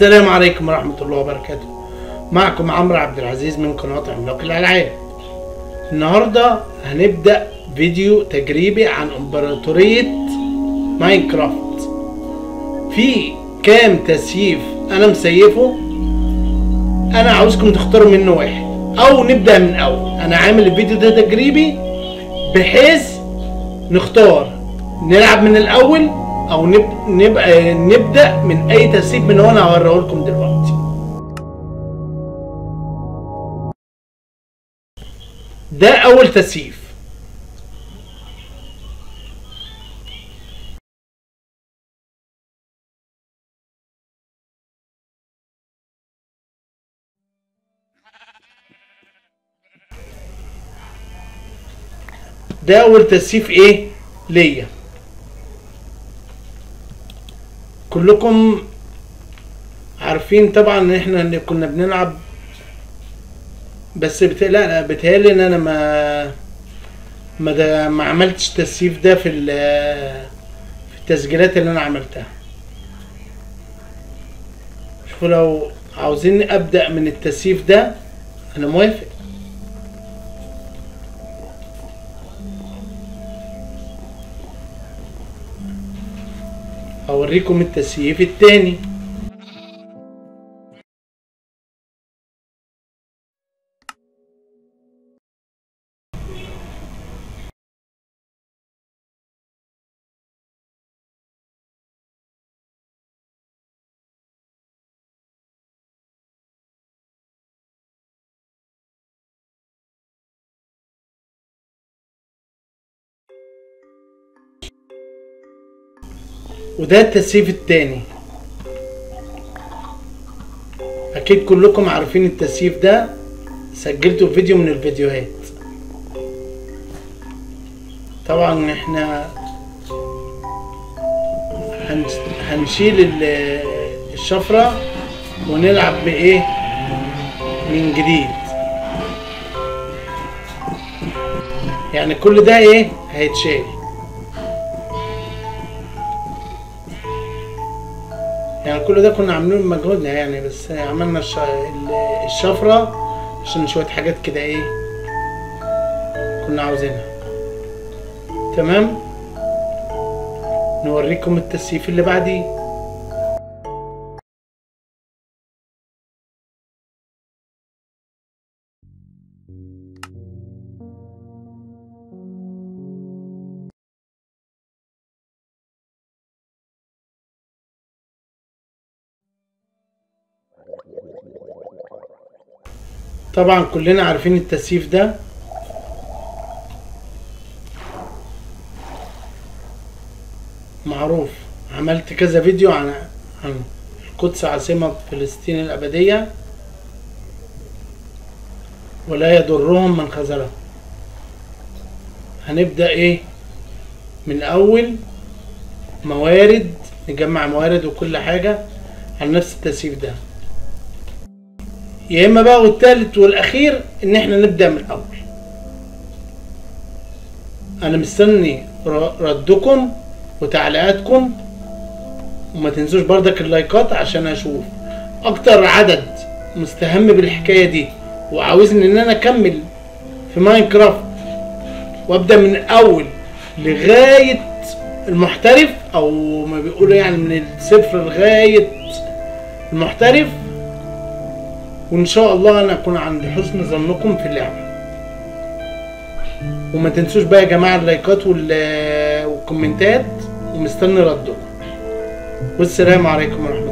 السلام عليكم ورحمة الله وبركاته. معكم عمرو عبد العزيز من قناة عملاق الالعاب. النهاردة هنبدأ فيديو تجريبي عن امبراطورية ماين كرافت. في كام تسييف انا مسيفه، انا عاوزكم تختاروا منه واحد او نبدأ من اول. انا عامل الفيديو ده تجريبي بحيث نختار نلعب من الاول او نبدأ من اي تسيب من هنا. هوريه لكم دلوقتي. ده اول تسييف. ده اول تسييف ايه ليا. كلكم عارفين طبعا ان احنا كنا بنلعب، بس لا بيتهيألي ان انا ما عملتش التسييف ده في التسجيلات اللي انا عملتها. شوفوا لو عاوزين ابدأ من التسييف ده انا موافق. هوريكم التسييف التاني. وده التسييف التاني. اكيد كلكم عارفين التسييف ده، سجلته في فيديو من الفيديوهات. طبعا احنا هنشيل الشفرة ونلعب بايه من جديد. يعني كل ده ايه هيتشيل. يعني كل ده كنا عاملينه بمجهودنا يعني، بس عملنا الشفرة عشان شوية حاجات كده ايه كنا عاوزينها. تمام، نوريكم التسييف اللي بعديه. طبعا كلنا عارفين التسييف ده. معروف، عملت كذا فيديو عن القدس عاصمة فلسطين الأبدية ولا يضرهم من خذلهم. هنبدأ ايه من أول موارد، نجمع موارد وكل حاجة عن نفس التسييف ده. يا اما بقى والتالت والاخير ان احنا نبدأ من الاول. انا مستني ردكم وتعليقاتكم، وما تنسوش بردك اللايكات عشان اشوف اكتر عدد مستهم بالحكاية دي وعاوزني ان انا اكمل في ماينكرافت وابدأ من الاول لغاية المحترف، او ما بيقولوا يعني من الصفر لغاية المحترف. وان شاء الله انا اكون عند حسن ظنكم في اللعبه. وما تنسوش بقى يا جماعه اللايكات والكومنتات، ومستني ردكم. والسلام عليكم ورحمه الله.